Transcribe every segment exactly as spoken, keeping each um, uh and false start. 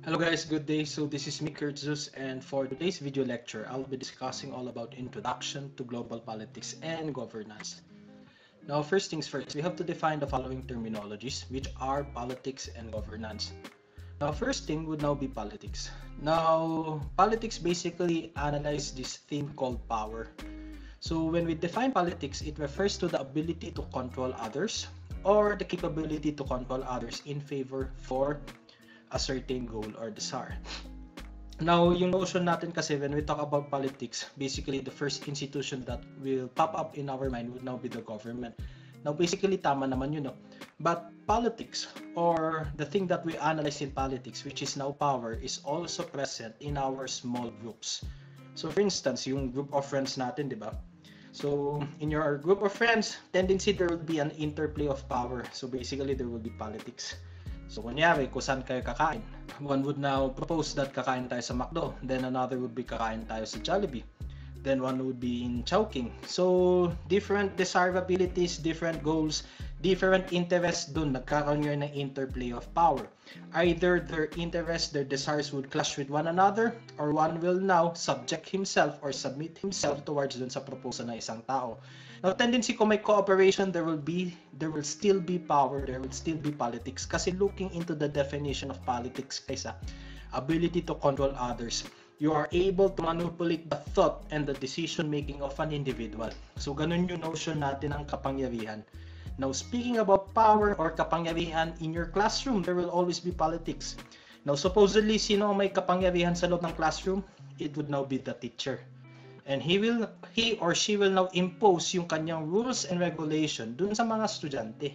Hello guys, good day. So this is Mi Kurtzes, and for today's video lecture, I'll be discussing all about introduction to global politics and governance. Now, first things first, we have to define the following terminologies, which are politics and governance. Now, first thing would now be politics. Now, politics basically analyze this thing called power. So when we define politics, it refers to the ability to control others or the capability to control others in favor for a certain goal or desire. Now, yung notion natin kasi when we talk about politics, basically the first institution that will pop up in our mind would now be the government. Now, basically tama naman yun, no? But politics, or the thing that we analyze in politics, which is now power, is also present in our small groups. So for instance, yung group of friends natin, di ba? So in your group of friends, tendency there will be an interplay of power. So basically there will be politics. So kunyari, kung saan kayo kakain. One would now propose that kakain tayo sa McDo. Then another would be kakain tayo sa Jollibee. Then one would be in Chowking. So different desirabilities, different goals, different interests, dun nagkakaroon yun ng interplay of power. Either their interests, their desires would clash with one another, or one will now subject himself or submit himself towards dun sa proposal ng isang tao. Now, tendency kung may cooperation, there will be, there will still be power, there will still be politics. Kasi looking into the definition of politics, kaysa ability to control others, you are able to manipulate the thought and the decision-making of an individual. So, ganun yung notion natin ng kapangyarihan. Now, speaking about power or kapangyarihan, in your classroom, there will always be politics. Now, supposedly, sino may kapangyarihan sa loob ng classroom? It would now be the teacher. And he will, he or she will now impose yung kanyang rules and regulation dun sa mga estudyante.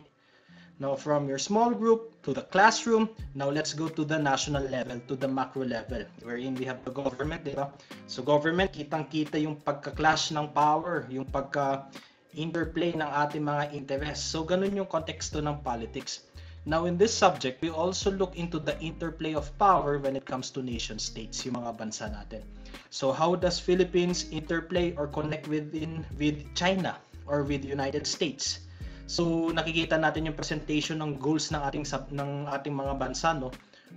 Now, from your small group to the classroom, now let's go to the national level, to the macro level, wherein we have the government, di ba? So, government, kitang-kita yung pagka-clash ng power, yung pagka-interplay ng ating mga interests. So, ganun yung konteksto ng politics. Now, in this subject, we also look into the interplay of power when it comes to nation-states, yung mga bansa natin. So, how does Philippines interplay or connect within with China or with United States? So, nakikita natin yung presentation ng goals ng ating ng ating mga bansa, no?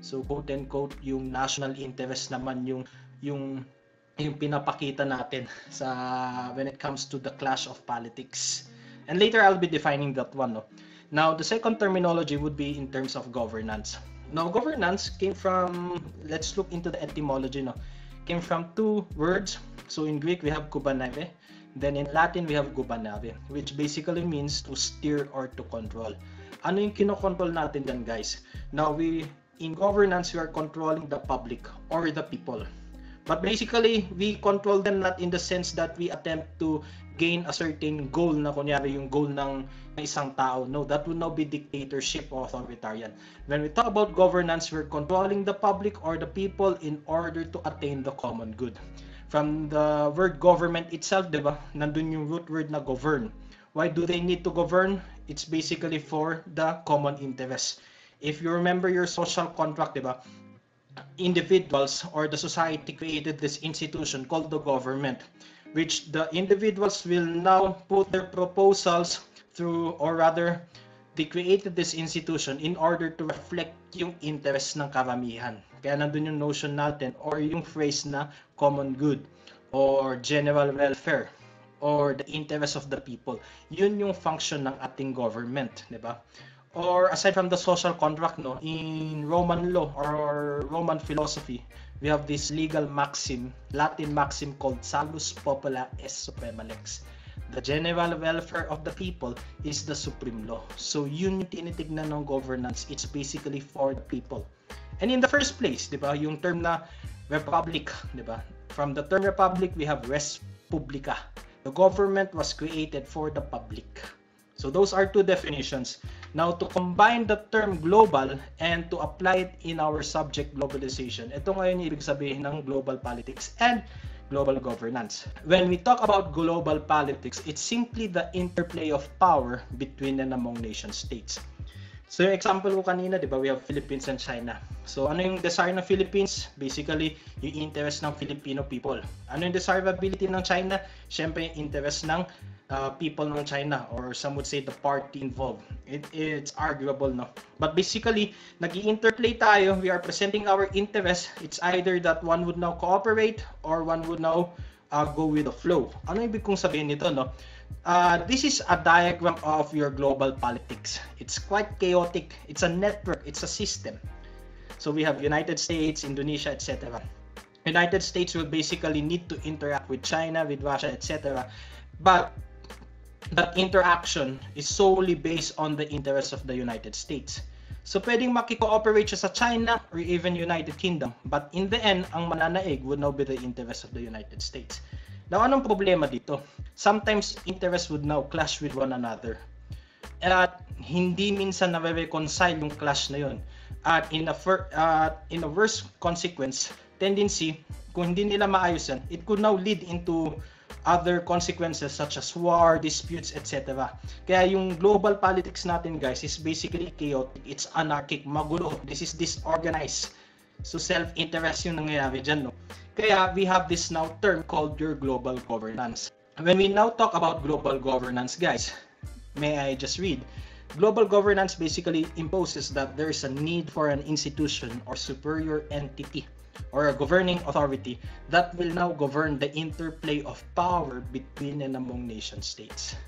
So, quote and quote, yung national interest naman yung yung yung pinapakita natin sa when it comes to the clash of politics. And later, I'll be defining that one, no? Now, the second terminology would be in terms of governance. Now, governance came from, let's look into the etymology, no? Came from two words. So, in Greek, we have kubaneve. Then, in Latin, we have gubernare, which basically means to steer or to control. Ano yung kinokontrol natin dyan, guys? Now, we, in governance, we are controlling the public or the people. But basically, we control them not in the sense that we attempt to gain a certain goal na kunyari yung goal ng isang tao. No, that would now be dictatorship or authoritarian. When we talk about governance, we're controlling the public or the people in order to attain the common good. From the word government itself, di ba? Nandun yung root word na govern. Why do they need to govern? It's basically for the common interest. If you remember your social contract, di ba? Individuals or the society created this institution called the government, which the individuals will now put their proposals through, or rather they created this institution in order to reflect yung interest ng karamihan. Kaya nandun yung notion natin or yung phrase na common good or general welfare or the interest of the people. Yun yung function ng ating government, di ba? Or aside from the social contract, no, in Roman law or Roman philosophy, we have this legal maxim, Latin maxim called salus popula est suprema lex. The general welfare of the people is the supreme law. So yun yung tinitignan ng governance, it's basically for the people. And in the first place, di ba, yung term na republic, di ba? From the term republic, we have res publica. The government was created for the public. So those are two definitions. Now, to combine the term global and to apply it in our subject globalization, ito ngayon ibig sabihin ng global politics and global governance. When we talk about global politics, it's simply the interplay of power between and among nation states. So yung example ko kanina, di ba, we have Philippines and China. So ano yung desire ng Philippines? Basically, yung interest ng Filipino people. Ano yung desirability ng China? Siyempre yung interest ng uh, people ng China, or some would say the party involved. It, it's arguable, no? But basically, nag-i-interplay tayo, we are presenting our interest. It's either that one would now cooperate or one would now uh, go with the flow. Ano ibig kong sabihin nito, no? Uh, this is a diagram of your global politics. It's quite chaotic. It's a network. It's a system. So we have United States, Indonesia, et cetera. United States will basically need to interact with China, with Russia, et cetera. But that interaction is solely based on the interests of the United States. So pwedeng makikooperate siya sa China or even United Kingdom. But in the end, ang mananaig would now be the interests of the United States. Now, anong problema dito? Sometimes, interests would now clash with one another. At hindi minsan na-reconcile yung clash na yun. At in a, uh, in a worse consequence, tendency, kung hindi nila maayusan, it could now lead into other consequences such as war, disputes, et cetera. Kaya yung global politics natin, guys, is basically chaotic. It's anarchic, magulo. This is disorganized. So, self-interest yung nangyayari dyan, no? Kaya we have this now term called your global governance. When we now talk about global governance, guys, may I just read? Global governance basically imposes that there is a need for an institution or superior entity or a governing authority that will now govern the interplay of power between and among nation states.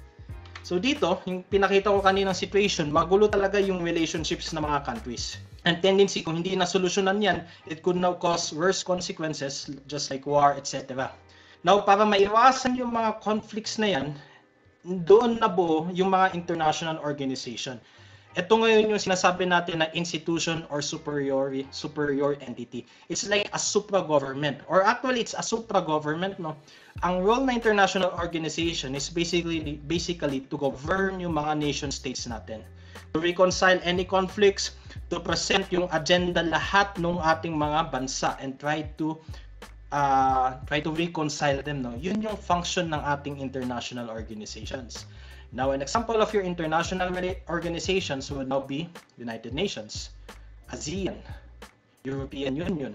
So dito, yung pinakita ko kaninang situation, magulo talaga yung relationships ng mga countries. And tendency, kung hindi nasolusyonan yan, it could now cause worse consequences just like war, et cetera. Now, para maiwasan yung mga conflicts na yan, doon nabuo yung mga international organization. Ito ngayon yung sinasabi natin na institution or superior, superior entity. It's like a supra-government, or actually it's a supra-government, no? Ang role ng international organization is basically, basically to govern yung mga nation states natin. To reconcile any conflicts, to present yung agenda lahat ng ating mga bansa and try to uh, try to reconcile them. No? Yun yung function ng ating international organizations. Now, an example of your international organizations would now be United Nations, ASEAN, European Union,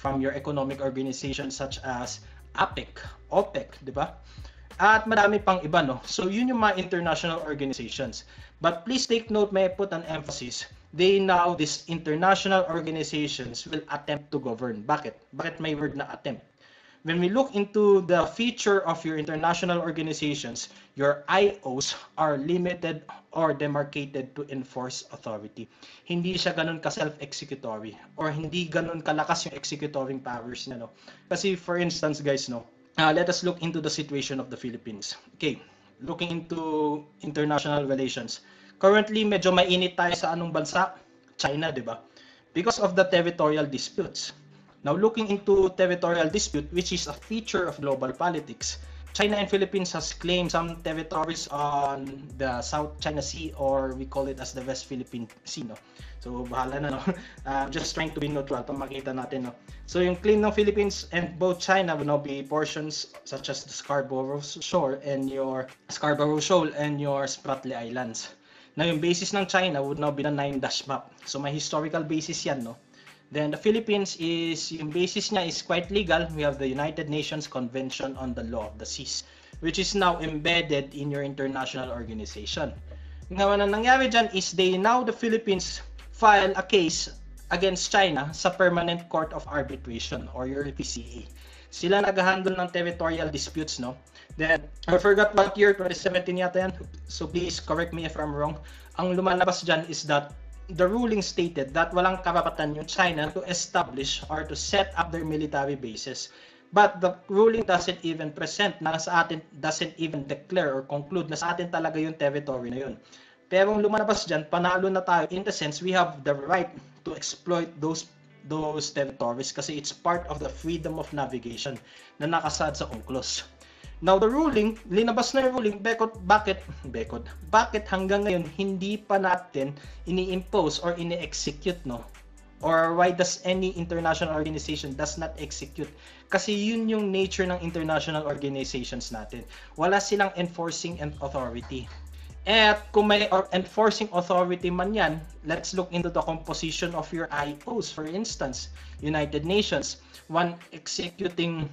from your economic organizations such as APEC, OPEC, di ba? At marami pang iba, no? So, yun yung mga international organizations. But please take note, may put an emphasis. They now, these international organizations will attempt to govern. Bakit? Bakit may word na attempt? When we look into the feature of your international organizations, your I Os are limited or demarcated to enforce authority. Hindi siya ganun ka self-executory, or hindi ganun kalakas yung executory powers niya, no? Kasi for instance, guys, no, uh, let us look into the situation of the Philippines. Okay, looking into international relations. Currently, medyo mainit tayo sa anong bansa? China, di ba? Because of the territorial disputes. Now, looking into territorial dispute, which is a feature of global politics, China and Philippines has claimed some territories on the South China Sea, or we call it as the West Philippine Sea, no? So, bahala na, no? Uh, just trying to be neutral, ito makita natin, no? So, yung claim ng Philippines and both China will now be portions such as the Scarborough Shoal and your Scarborough Shoal and your Spratly Islands. Now, yung basis ng China would now be the nine dash map. So, may historical basis yan, no? Then the Philippines is, yung basis niya is quite legal. We have the United Nations Convention on the Law of the Seas, which is now embedded in your international organization. Ngayon, ang nangyari dyan is they now, the Philippines, file a case against China sa Permanent Court of Arbitration, or your P C A. Sila nag-handle ng territorial disputes, no? Then, I forgot what year, twenty seventeen yata yan. So please correct me if I'm wrong. Ang lumalabas dyan is that the ruling stated that walang karapatan yung China to establish or to set up their military bases. But the ruling doesn't even present, na sa atin, doesn't even declare or conclude na sa atin talaga yung territory na yun. Pero kung lumalabas dyan, panalo na tayo. In the sense, we have the right to exploit those those territories kasi it's part of the freedom of navigation na nakasad sa UNCLOS. Now, the ruling, linabas na yung ruling, bekot, bakit, bekot, bakit hanggang ngayon hindi pa natin ini-impose or ini-execute, no? Or why does any international organization does not execute? Kasi yun yung nature ng international organizations natin. Wala silang enforcing and authority. At kung may enforcing authority man yan, let's look into the composition of your I Os. For instance, United Nations, one executing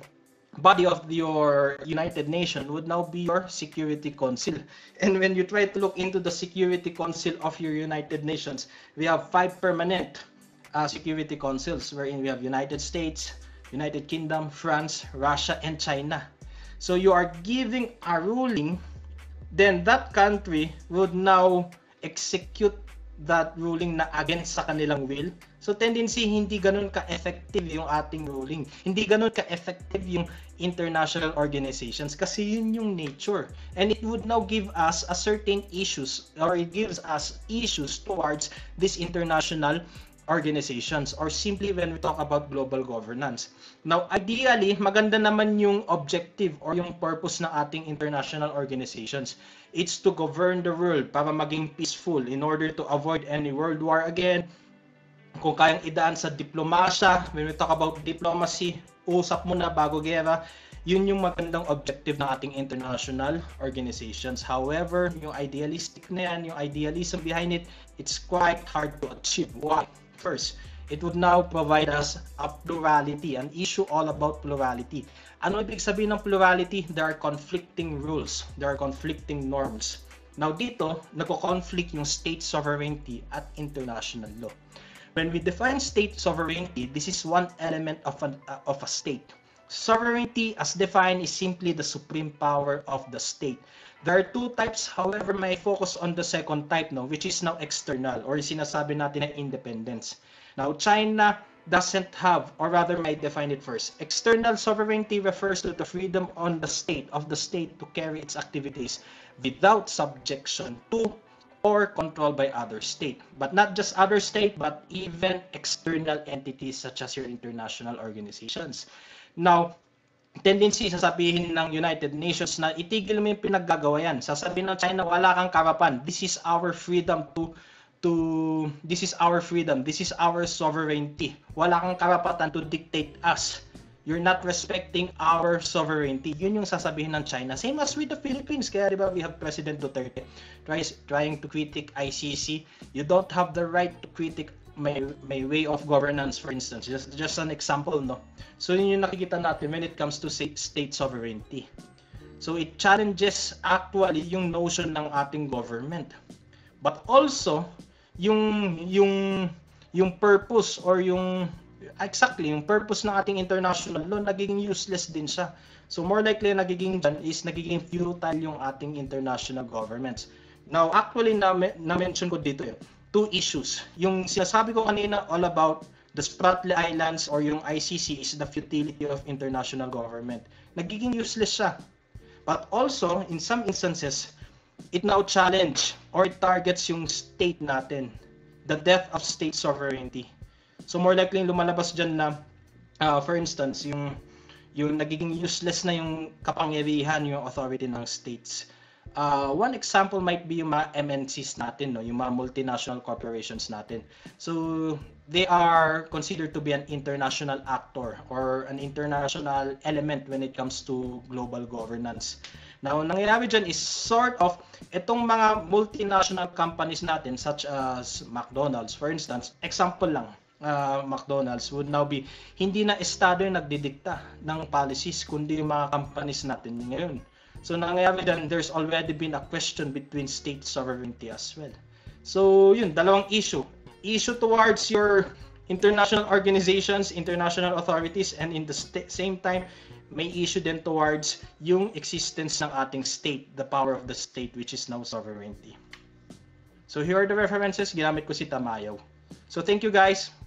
body of your United Nations would now be your Security Council. And when you try to look into the Security Council of your United Nations, we have five permanent uh, Security Councils, wherein we have United States, United Kingdom, France, Russia, and China. So you are giving a ruling, then that country would now execute that ruling na against sa kanilang will. So tendency, hindi ganun ka-effective yung ating ruling. Hindi ganun ka-effective yung international organizations kasi yun yung nature. And it would now give us a certain issues, or it gives us issues towards these international organizations, or simply when we talk about global governance. Now, ideally, maganda naman yung objective or yung purpose ng ating international organizations. It's to govern the world para maging peaceful in order to avoid any world war again. Kung kayang idaan sa diplomasya, when we talk about diplomacy, usap muna bago gera. Yun yung magandang objective ng ating international organizations. However, yung idealistic na yan, yung idealism behind it, it's quite hard to achieve. Why? First, it would now provide us a plurality, an issue all about plurality. Ano ibig sabihin ng plurality? There are conflicting rules, there are conflicting norms. Now dito, nagko-conflict yung state sovereignty at international law. When we define state sovereignty, this is one element of, an, uh, of a state. Sovereignty as defined is simply the supreme power of the state. There are two types, however, may focus on the second type now, which is now external, or sinasabi natin na independence. Now, China doesn't have, or rather may define it first. External sovereignty refers to the freedom on the state, of the state to carry its activities without subjection to or controlled by other state. But not just other state, but even external entities such as your international organizations. Now, tendency, sasabihin ng United Nations na itigil mo yung pinaggagawa yan. Sasabihin ng China, wala kang karapan. This is our freedom to, to, this is our freedom. This is our sovereignty. Wala kang karapatan to dictate us. You're not respecting our sovereignty. Yun yung sasabihin ng China. Same as with the Philippines. Kaya diba we have President Duterte tries, trying to critique I C C. You don't have the right to critique my, my way of governance, for instance. Just, just an example, no? So yun yung nakikita natin when it comes to state sovereignty. So it challenges actually yung notion ng ating government. But also, yung, yung, yung purpose or yung, exactly, yung purpose ng ating international law, nagiging useless din siya. So more likely nagiging dyan is nagiging futile yung ating international governments. Now, actually, na-mention ko dito yun. Two issues. Yung sinasabi ko kanina all about the Spratly Islands or yung I C C is the futility of international government. Nagiging useless siya. But also, in some instances, it now challenge or targets yung state natin. The death of state sovereignty. So more likely lumalabas dyan na, uh, for instance, yung, yung nagiging useless na yung kapangyarihan, yung authority ng states. Uh, one example might be yung mga M N Cs natin, no? Yung mga multinational corporations natin. So, they are considered to be an international actor or an international element when it comes to global governance. Now, nangyayari dyan is sort of, itong mga multinational companies natin such as McDonald's, for instance, example lang. Uh, McDonald's would now be, hindi na estado yung nagdidikta ng policies, kundi yung mga companies natin ngayon. So nangyayari dyan, there's already been a question between state sovereignty as well. So yun, dalawang issue. Issue towards your international organizations, international authorities, and in the same time, may issue din towards yung existence ng ating state, the power of the state, which is now sovereignty. So here are the references. Ginamit ko si Tamayaw. So thank you guys.